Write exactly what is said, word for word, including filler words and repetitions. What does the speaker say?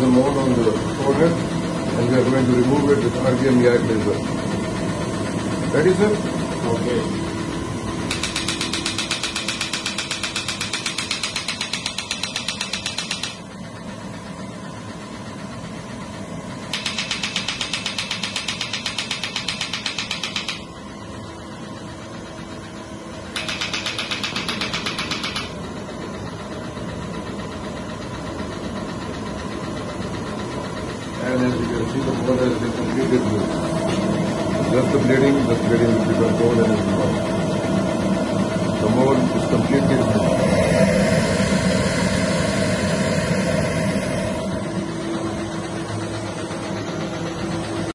the node on the forehead, and we are going to remove it with Erbium Yag Laser. Ready, sir? Okay. And as you can see, the blood has been completed with just the bleeding, the bleeding will be controlled and it will not. The mold is completely removed.